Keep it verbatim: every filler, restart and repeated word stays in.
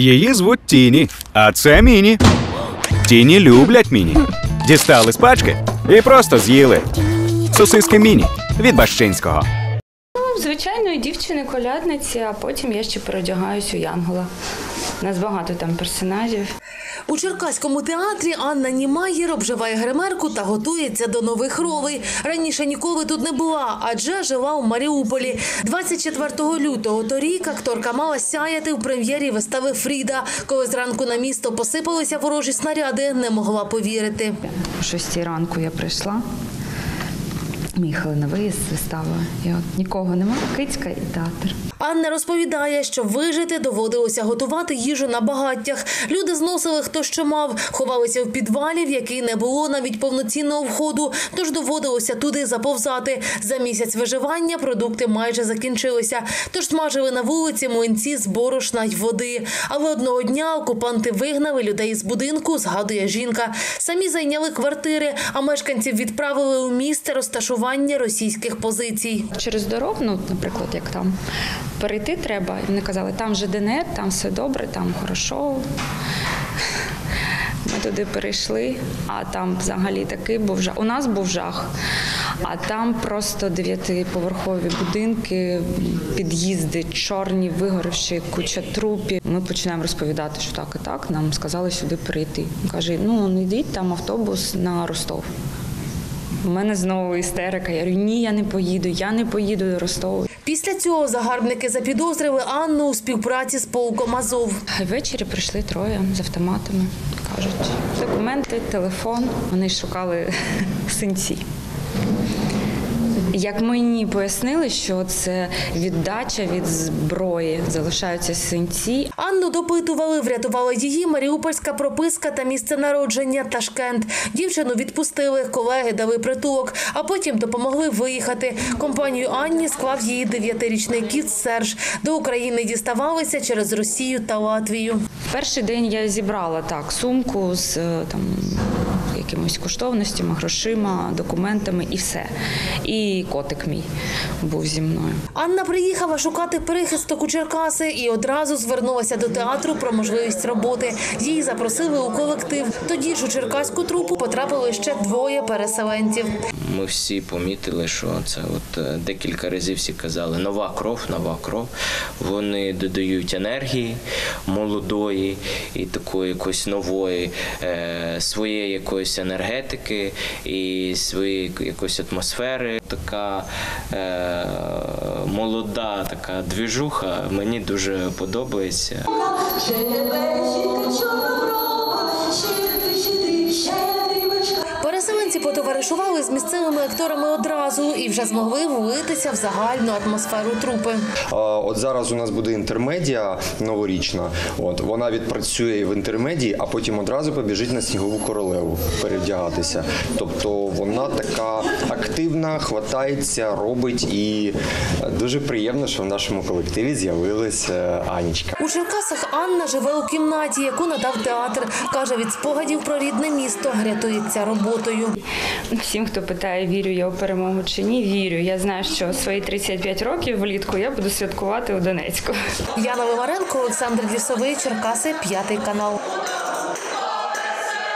Її звуть Тіні, а це Міні. Тіні люблять Міні. Дістали з пачки і просто з'їли. Сосиски Міні від Башчинського. Ну, звичайної дівчини-колядниці, а потім я ще переодягаюсь у янгола. У нас багато там персонажів. У Черкаському театрі Анна Німайєр обживає гримерку та готується до нових ролей. Раніше ніколи тут не була, адже жила у Маріуполі. двадцять четвертого лютого торік акторка мала сяяти в прем'єрі вистави «Фріда». Коли зранку на місто посипалися ворожі снаряди, не могла повірити. О шостій ранку я прийшла. Ми їхали на виїзд з вистави. І от нікого нема, кицька і театр. Анна розповідає, що вижити доводилося готувати їжу на багаттях. Люди зносили хто що мав, ховалися в підвалі, в якій не було навіть повноцінного входу, тож доводилося туди заповзати. За місяць виживання продукти майже закінчилися, тож смажили на вулиці млинці з борошна й води. Але одного дня окупанти вигнали людей з будинку, згадує жінка. Самі зайняли квартири, а мешканців відправили у місце розташування російських позицій. Через дорогу, ну, наприклад, як там... перейти треба. І вони казали, там же ДНР, там все добре, там хорошо. Ми туди перейшли, а там взагалі такий був жах. У нас був жах, а там просто дев'ятиповерхові будинки, під'їзди чорні, вигорівші, куча трупів. Ми починаємо розповідати, що так і так, нам сказали сюди перейти. Каже, ну не йдіть, там автобус на Ростов. У мене знову істерика. Я говорю, ні, я не поїду, я не поїду до Ростова. Після цього загарбники запідозрили Анну у співпраці з полком Азов. Ввечері прийшли троє з автоматами. Кажуть, документи, телефон. Вони шукали синці. Як мені пояснили, що це віддача від зброї, залишаються синці. Анну допитували, врятувала її маріупольська прописка та місце народження – Ташкент. Дівчину відпустили, колеги дали притулок, а потім допомогли виїхати. Компанію Анні склав її дев'ятирічний кіт Серж. До України діставалися через Росію та Латвію. В перший день я зібрала так сумку з там, якимись коштовностями, грошима, документами і все. І котик мій був зі мною. Анна приїхала шукати прихисток у Черкаси і одразу звернулася до театру про можливість роботи. Її запросили у колектив. Тоді ж у черкаську трупу потрапили ще двоє переселенців. Ми всі помітили, що це от декілька разів всі казали, нова кров, нова кров. Вони додають енергії молодої і такої якоїсь нової, своєї якоїсь енергетики і своєї якоїсь атмосфери. Така е, молода, така двіжуха мені дуже подобається. Переселенці потоваришували з місцевими акторами одразу і вже змогли влитися в загальну атмосферу трупи. От зараз у нас буде інтермедія новорічна, от, вона відпрацює в інтермедії, а потім одразу побіжить на Снігову королеву перевдягатися. Тобто вона така активна, хватається, робить і дуже приємно, що в нашому колективі з'явилась Анічка. У Черкасах Анна живе у кімнаті, яку надав театр. Каже, від спогадів про рідне місто рятується роботою. Всім, хто питає, вірю я у перемогу чи ні, вірю. Я знаю, що свої тридцять п'ять років влітку я буду святкувати у Донецьку. Яна Ломаренко, Олександр Лісовий, Черкаси, п'ятий канал.